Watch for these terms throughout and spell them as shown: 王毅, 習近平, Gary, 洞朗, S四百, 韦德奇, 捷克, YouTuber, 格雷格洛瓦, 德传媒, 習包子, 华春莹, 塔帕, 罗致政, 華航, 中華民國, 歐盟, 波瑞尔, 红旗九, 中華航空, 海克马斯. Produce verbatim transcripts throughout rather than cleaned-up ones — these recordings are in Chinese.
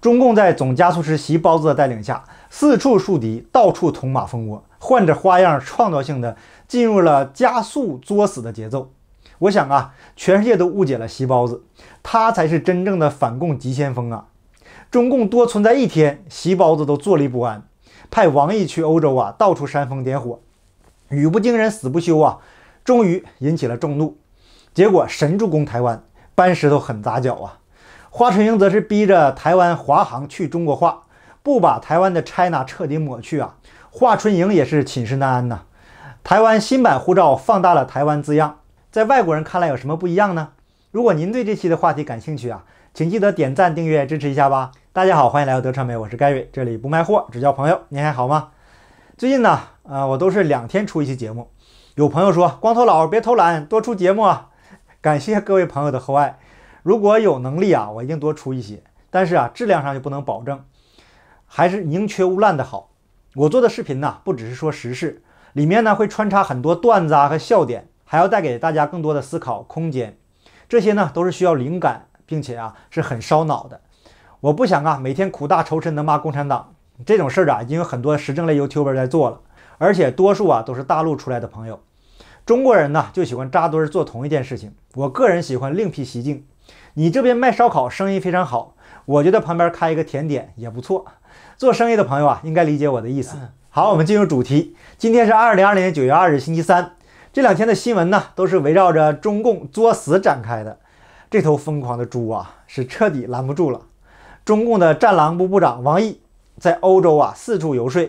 中共在总加速师习包子的带领下，四处树敌，到处捅马蜂窝，换着花样、创造性的进入了加速作死的节奏。我想啊，全世界都误解了习包子，他才是真正的反共急先锋啊！中共多存在一天，习包子都坐立不安，派王毅去欧洲啊，到处煽风点火，语不惊人死不休啊！终于引起了众怒，结果神助攻台湾，搬石头狠砸脚啊！华春莹则是逼着台湾华航去中国化，不把台湾的 China 彻底抹去啊！华春莹也是寝食难安呐、啊。台湾新版护照放大了台湾字样，在外国人看来有什么不一样呢？如果您对这期的话题感兴趣啊，请记得点赞、订阅支持一下吧。大家好，欢迎来到德传媒，我是 Gary， 这里不卖货，只交朋友。您还好吗？最近呢，呃，我都是两天出一期节目。有朋友说，光头佬别偷懒，多出节目啊！感谢各位朋友的厚爱。如果有能力啊，我一定多出一些，但是啊，质量上就不能保证，还是宁缺毋滥的好。我做的视频呢，不只是说时事，里面呢会穿插很多段子啊和笑点，还要带给大家更多的思考空间。这些呢都是需要灵感，并且啊是很烧脑的。我不想啊每天苦大仇深的骂共产党这种事儿啊，已经有很多时政类 YouTuber 在做了，而且多数啊都是大陆出来的朋友。中国人呢就喜欢扎堆做同一件事情，我个人喜欢另辟蹊径。你这边卖烧烤生意非常好，我觉得旁边开一个甜点也不错。做生意的朋友啊，应该理解我的意思。好，我们进入主题。今天是二零二零年九月二日，星期三。这两天的新闻呢，都是围绕着中共作死展开的。这头疯狂的猪啊，是彻底拦不住了。中共的战狼部部长王毅在欧洲啊四处游说，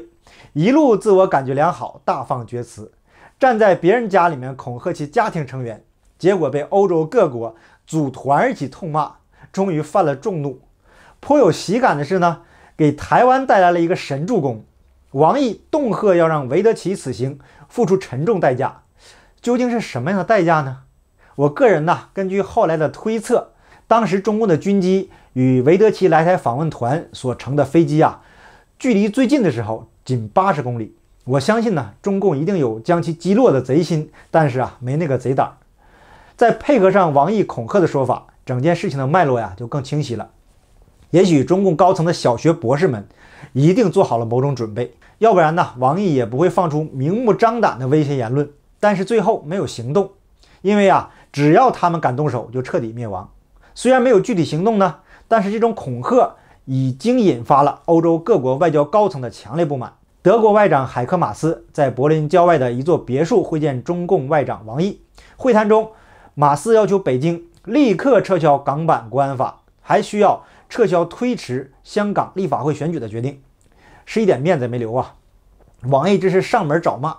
一路自我感觉良好，大放厥词，站在别人家里面恐吓其家庭成员，结果被欧洲各国组团一起痛骂，终于犯了众怒。颇有喜感的是呢，给台湾带来了一个神助攻。王毅恫吓要让韦德奇此行付出沉重代价，究竟是什么样的代价呢？我个人呢，根据后来的推测，当时中共的军机与韦德奇来台访问团所乘的飞机啊，距离最近的时候仅八十公里。我相信呢，中共一定有将其击落的贼心，但是啊，没那个贼胆。再配合上王毅恐吓的说法，整件事情的脉络呀就更清晰了。也许中共高层的小学博士们一定做好了某种准备，要不然呢，王毅也不会放出明目张胆的威胁言论，但是最后没有行动。因为啊，只要他们敢动手，就彻底灭亡。虽然没有具体行动呢，但是这种恐吓已经引发了欧洲各国外交高层的强烈不满。德国外长海克马斯在柏林郊外的一座别墅会见中共外长王毅，会谈中马斯要求北京立刻撤销港版国安法，还需要撤销推迟香港立法会选举的决定，是一点面子没留啊！王毅这是上门找骂。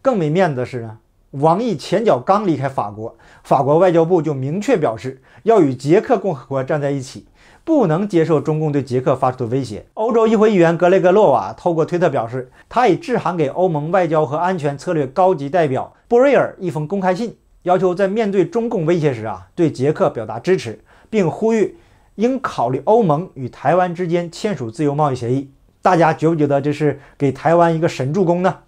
更没面子的是呢，王毅前脚刚离开法国，法国外交部就明确表示要与捷克共和国站在一起，不能接受中共对捷克发出的威胁。欧洲议会议员格雷格洛瓦透过推特表示，他已致函给欧盟外交和安全策略高级代表波瑞尔一封公开信，要求在面对中共威胁时啊，对捷克表达支持，并呼吁应考虑欧盟与台湾之间签署自由贸易协议。大家觉不觉得这是给台湾一个神助攻呢？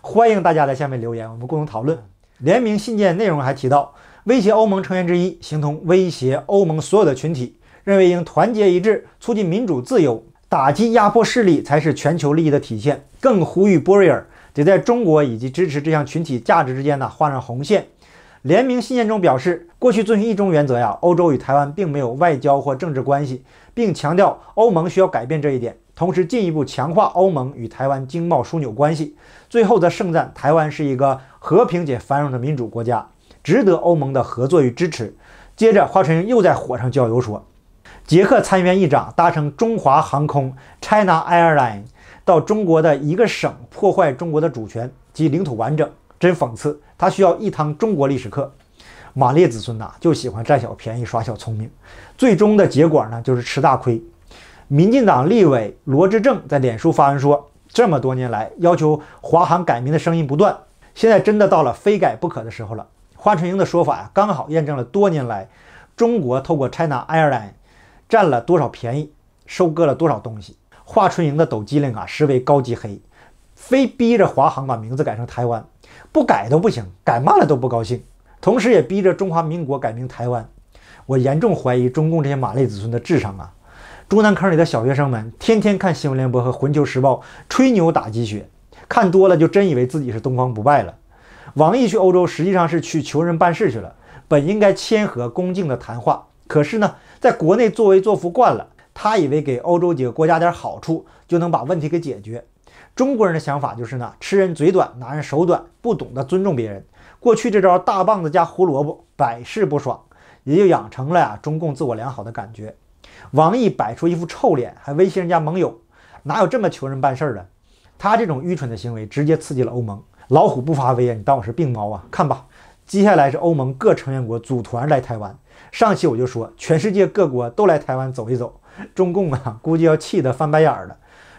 欢迎大家在下面留言，我们共同讨论。联名信件内容还提到，威胁欧盟成员之一形同威胁欧盟所有的群体，认为应团结一致，促进民主自由，打击压迫势力才是全球利益的体现。更呼吁波瑞尔得在中国以及支持这项群体价值之间呢画上红线。联名信件中表示，过去遵循一中原则呀，欧洲与台湾并没有外交或政治关系，并强调欧盟需要改变这一点，同时进一步强化欧盟与台湾经贸枢纽关系。最后则盛赞台湾是一个和平且繁荣的民主国家，值得欧盟的合作与支持。接着，华春莹又在火上浇油说，捷克参议院议长搭乘中华航空 China Airline 到中国的一个省破坏中国的主权及领土完整，真讽刺，他需要一堂中国历史课。马列子孙呐、啊，就喜欢占小便宜耍小聪明，最终的结果呢就是吃大亏。民进党立委罗致政在脸书发文说，这么多年来要求华航改名的声音不断，现在真的到了非改不可的时候了。华春莹的说法呀、啊，刚好验证了多年来中国透过 China Airline 占了多少便宜，收割了多少东西。华春莹的抖机灵啊，实为高级黑，非逼着华航把名字改成台湾，不改都不行，改骂了都不高兴，同时也逼着中华民国改名台湾。我严重怀疑中共这些马列子孙的智商啊！中南坑里的小学生们天天看新闻联播和环球时报吹牛打鸡血，看多了就真以为自己是东方不败了。王毅去欧洲实际上是去求人办事去了，本应该谦和恭敬的谈话，可是呢，在国内作威作福惯了，他以为给欧洲几个国家点好处就能把问题给解决。中国人的想法就是呢，吃人嘴短，拿人手短，不懂得尊重别人。过去这招大棒子加胡萝卜，百试不爽，也就养成了呀、啊、中共自我良好的感觉。王毅摆出一副臭脸，还威胁人家盟友，哪有这么求人办事的？他这种愚蠢的行为直接刺激了欧盟，老虎不发威啊，你当我是病猫啊？看吧，接下来是欧盟各成员国组团来台湾。上期我就说，全世界各国都来台湾走一走，中共啊估计要气得翻白眼了。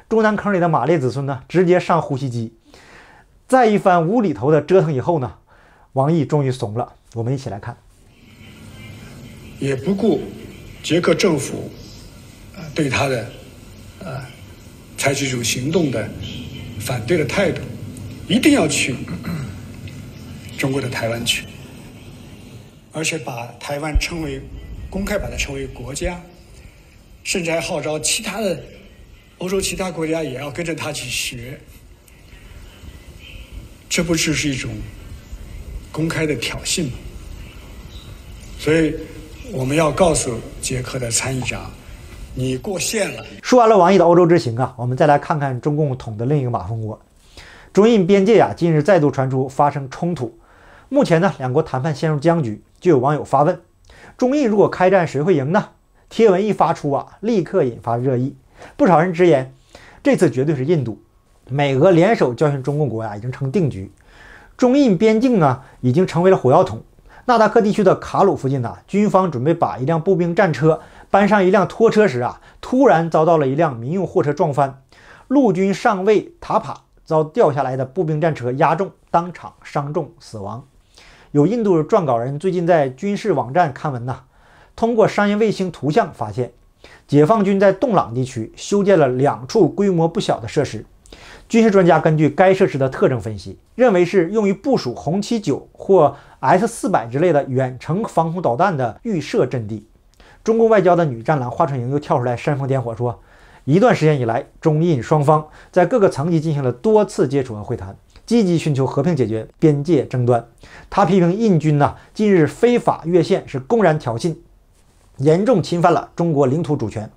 中南坑里的马列子孙呢，直接上呼吸机。在一番无厘头的折腾以后呢，王毅终于怂了。我们一起来看。也不顾捷克政府对他的啊采取一种行动的反对的态度，一定要去中国的台湾去，而且把台湾称为公开把它称为国家，甚至还号召其他的欧洲其他国家也要跟着他去学。这不只是一种公开的挑衅吗？所以我们要告诉捷克的参议长，你过线了。说完了王毅的欧洲之行啊，我们再来看看中共捅的另一个马蜂窝。中印边界啊，近日再度传出发生冲突。目前呢，两国谈判陷入僵局。就有网友发问：中印如果开战，谁会赢呢？贴文一发出啊，立刻引发热议。不少人直言，这次绝对是印度。美俄联手教训中共国呀、啊，已经成定局。中印边境呢，已经成为了火药桶。纳达克地区的卡鲁附近呢、啊，军方准备把一辆步兵战车搬上一辆拖车时啊，突然遭到了一辆民用货车撞翻，陆军上尉塔帕遭掉下来的步兵战车压中，当场伤重死亡。有印度撰稿人最近在军事网站刊文呐、啊，通过商业卫星图像发现，解放军在洞朗地区修建了两处规模不小的设施。军事专家根据该设施的特征分析，认为是用于部署红旗九或 S 四百 之类的远程防空导弹的预设阵地。中共外交的女战狼华春莹又跳出来煽风点火说，一段时间以来，中印双方在各个层级进行了多次接触和会谈，积极寻求和平解决边界争端。他批评印军呢、啊、近日非法越线是公然挑衅，严重侵犯了中国领土主权，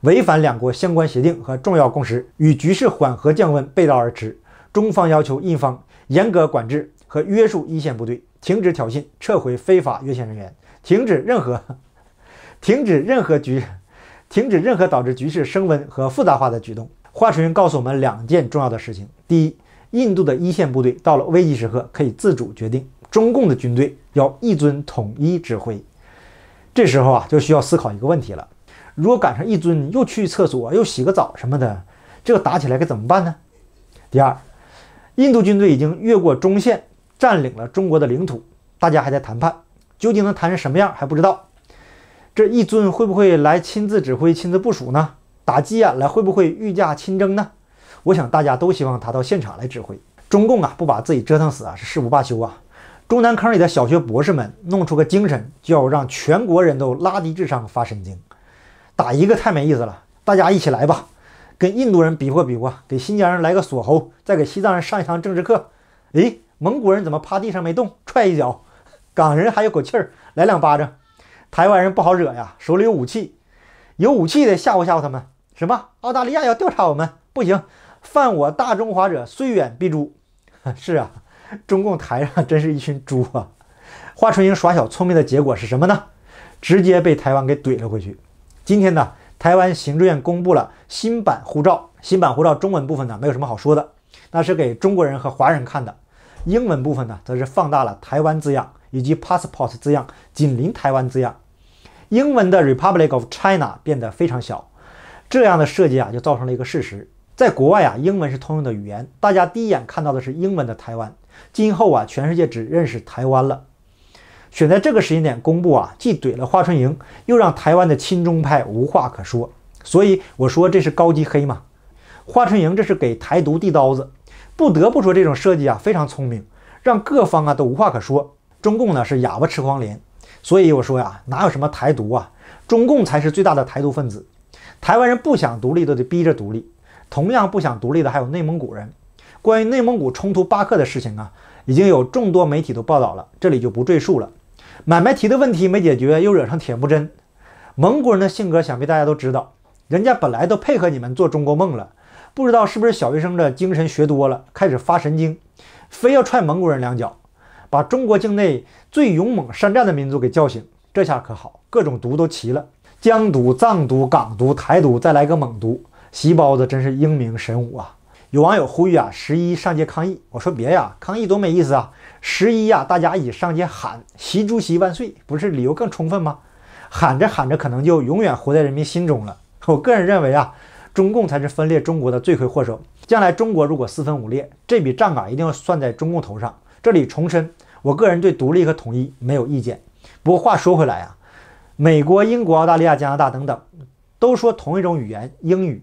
违反两国相关协定和重要共识，与局势缓和降温背道而驰。中方要求印方严格管制和约束一线部队，停止挑衅，撤回非法越线人员，停止任何停止任何局停止任何导致局势升温和复杂化的举动。华春莹告诉我们两件重要的事情：第一，印度的一线部队到了危机时刻可以自主决定，中共的军队要一尊统一指挥。这时候啊，就需要思考一个问题了：如果赶上一尊又去厕所又洗个澡什么的，这个打起来该怎么办呢？第二，印度军队已经越过中线占领了中国的领土，大家还在谈判，究竟能谈成什么样还不知道。这一尊会不会来亲自指挥亲自部署呢？打击呀、啊、来会不会御驾亲征呢？我想大家都希望他到现场来指挥。中共啊，不把自己折腾死啊，是誓不罢休啊。中南坑里的小学博士们弄出个精神，就要让全国人都拉低智商发神经。打一个太没意思了，大家一起来吧，跟印度人比划比划，给新疆人来个锁喉，再给西藏人上一堂政治课。诶，蒙古人怎么趴地上没动，踹一脚，港人还有口气儿，来两巴掌。台湾人不好惹呀，手里有武器，有武器得吓唬吓唬他们。什么澳大利亚要调查我们，不行，犯我大中华者虽远必诛。是啊，中共台上真是一群猪啊！华春莹耍小聪明的结果是什么呢？直接被台湾给怼了回去。今天呢，台湾行政院公布了新版护照，新版护照中文部分呢没有什么好说的，那是给中国人和华人看的。英文部分呢，则是放大了台湾字样以及 passport 字样、紧邻台湾字样。英文的 Republic of China 变得非常小。这样的设计啊，就造成了一个事实，在国外啊，英文是通用的语言，大家第一眼看到的是英文的台湾。今后啊，全世界只认识台湾了。选在这个时间点公布啊，既怼了华春莹，又让台湾的亲中派无话可说。所以我说这是高级黑嘛。华春莹这是给台独递刀子。不得不说这种设计啊非常聪明，让各方啊都无话可说。中共呢是哑巴吃黄连。所以我说呀、啊，哪有什么台独啊，中共才是最大的台独分子。台湾人不想独立都得逼着独立。同样不想独立的还有内蒙古人。关于内蒙古冲突巴克的事情啊，已经有众多媒体都报道了，这里就不赘述了。买卖提的问题没解决，又惹上铁木真。蒙古人的性格想必大家都知道，人家本来都配合你们做中国梦了，不知道是不是小学生的精神学多了，开始发神经，非要踹蒙古人两脚，把中国境内最勇猛善战的民族给叫醒。这下可好，各种毒都齐了，疆毒、藏毒、港毒、台毒，再来个蒙毒。习包子真是英明神武啊！有网友呼吁啊，十一上街抗议。我说别呀、啊，抗议多没意思啊！十一呀、啊，大家一起上街喊习主席万岁，不是理由更充分吗？喊着喊着，可能就永远活在人民心中了。我个人认为啊，中共才是分裂中国的罪魁祸首。将来中国如果四分五裂，这笔账啊一定要算在中共头上。这里重申，我个人对独立和统一没有意见。不过话说回来啊，美国、英国、澳大利亚、加拿大等等，都说同一种语言英语，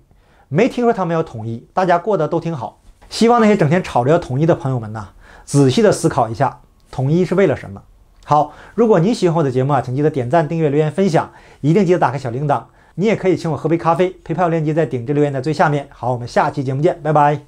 没听说他们要统一，大家过得都挺好。希望那些整天吵着要统一的朋友们呢、啊，仔细的思考一下，统一是为了什么？好，如果您喜欢我的节目啊，请记得点赞、订阅、留言、分享，一定记得打开小铃铛。你也可以请我喝杯咖啡，PayPal链接在顶置留言的最下面。好，我们下期节目见，拜拜。